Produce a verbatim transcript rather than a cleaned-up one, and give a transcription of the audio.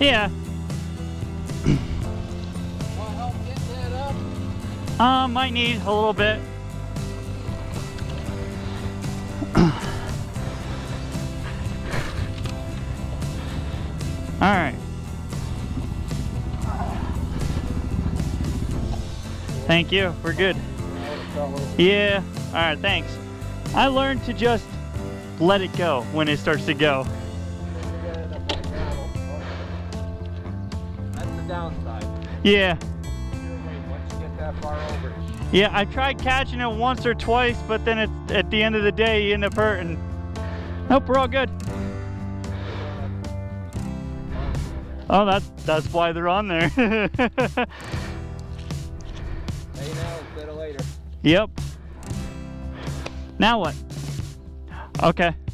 Yeah. Want to help get that up? Uh, might need a little bit. All right. Thank you. We're good. Yeah. All right. Thanks. I learned to just let it go when it starts to go. That's the downside. Yeah. Once you get that far over. Yeah. I tried catching it once or twice, but then it, at the end of the day, you end up hurting. Nope. We're all good. Oh, that's that's why they're on there. Hey, now instead of later. Yep. Now what? Okay.